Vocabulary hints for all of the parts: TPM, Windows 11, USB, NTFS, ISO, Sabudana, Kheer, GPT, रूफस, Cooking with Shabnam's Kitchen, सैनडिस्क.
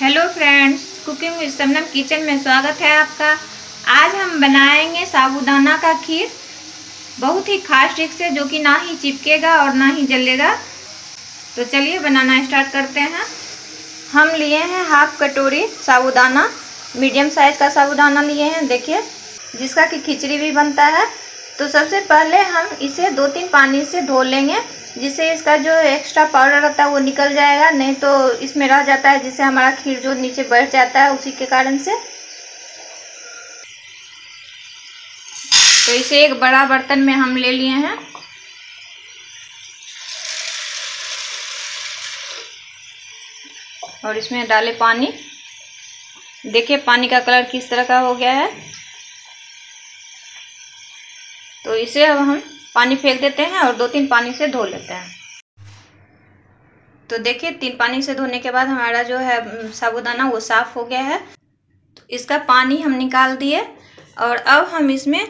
Hello friends, cooking with Shabnam kitchen में स्वागत है आपका। आज हम बनाएंगे साबूदाना का खीर, बहुत ही खास ट्रिक से जो कि ना ही चिपकेगा और ना ही जलेगा। तो चलिए बनाना स्टार्ट करते हैं। हम लिए हैं हाफ कटोरी साबूदाना, मीडियम साइज का साबूदाना लिए हैं, देखिए, जिसका कि खिचड़ी भी बनता है। तो सबसे पहले हम इसे 2-3 पानी से धो लेंगे, जिससे इसका जो एक्स्ट्रा पाउडर रहता है वो निकल जाएगा, नहीं तो इसमें रह जाता है, जिससे हमारा खीर जो नीचे बैठ जाता है उसी के कारण से। तो इसे एक बड़ा बर्तन में हम ले लिए हैं। और इसमें डाले पानी, देखिए पानी का कलर किस तरह का हो गया है। तो इसे अब हम पानी फेंक देते हैं और 2-3 पानी से धो लेते हैं। तो देखिए 3 पानी से धोने के बाद हमारा जो है साबूदाना वो साफ़ हो गया है। तो इसका पानी हम निकाल दिए और अब हम इसमें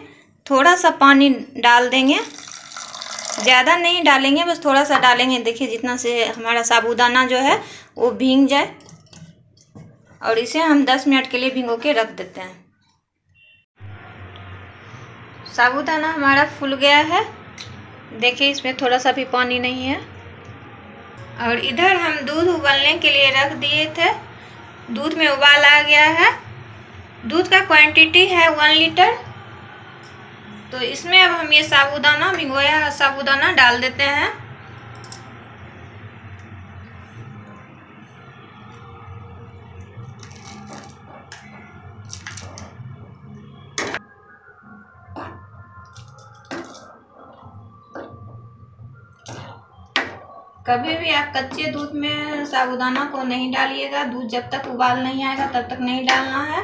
थोड़ा सा पानी डाल देंगे, ज़्यादा नहीं डालेंगे, बस थोड़ा सा डालेंगे, देखिए, जितना से हमारा साबूदाना जो है वो भीग जाए। और इसे हम 10 मिनट के लिए भिगो के रख देते हैं। साबूदाना हमारा फूल गया है, देखिए इसमें थोड़ा सा भी पानी नहीं है। और इधर हम दूध उबलने के लिए रख दिए थे, दूध में उबाल आ गया है। दूध का क्वांटिटी है 1 लीटर। तो इसमें अब हम ये साबूदाना भिगोया साबूदाना डाल देते हैं। कभी भी आप कच्चे दूध में साबूदाना को नहीं डालिएगा, दूध जब तक उबाल नहीं आएगा तब तक नहीं डालना है।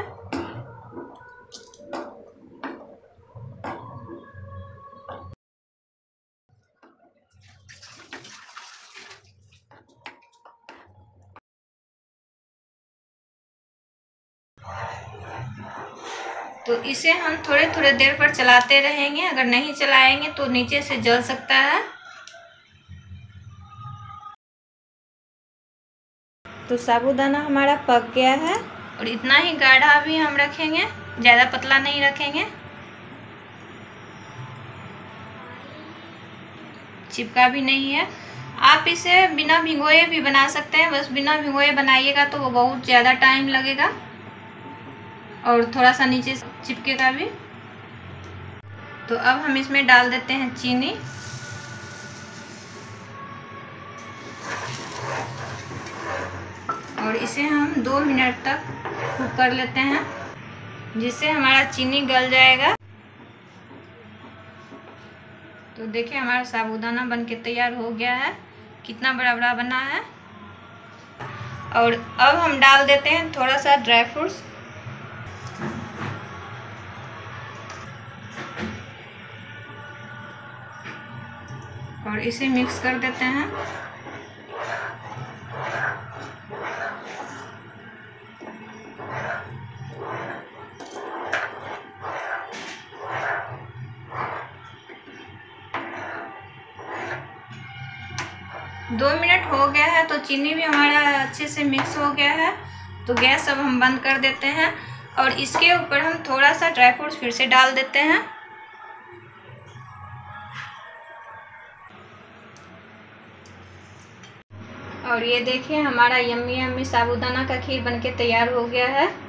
तो इसे हम थोड़े थोड़े देर पर चलाते रहेंगे, अगर नहीं चलाएंगे तो नीचे से जल सकता है। तो साबूदाना हमारा पक गया है और इतना ही गाढ़ा भी हम रखेंगे, ज़्यादा पतला नहीं रखेंगे, चिपका भी नहीं है। आप इसे बिना भिगोए भी बना सकते हैं, बस बिना भिगोए बनाइएगा तो वो बहुत ज़्यादा टाइम लगेगा और थोड़ा सा नीचे चिपकेगा भी। तो अब हम इसमें डाल देते हैं चीनी। और इसे हम 2 मिनट तक कुक कर लेते हैं, जिससे हमारा चीनी गल जाएगा। तो देखिए हमारा साबूदाना बनके तैयार हो गया है, कितना बड़ा बड़ा बना है। और अब हम डाल देते हैं थोड़ा सा ड्राई फ्रूट्स। और इसे मिक्स कर देते हैं। दो मिनट हो गया है, तो चीनी भी हमारा अच्छे से मिक्स हो गया है। तो गैस अब हम बंद कर देते हैं और इसके ऊपर हम थोड़ा सा ड्राई फ्रूट्स फिर से डाल देते हैं। और ये देखिए हमारा यम्मी यम्मी साबूदाना का खीर बनके तैयार हो गया है।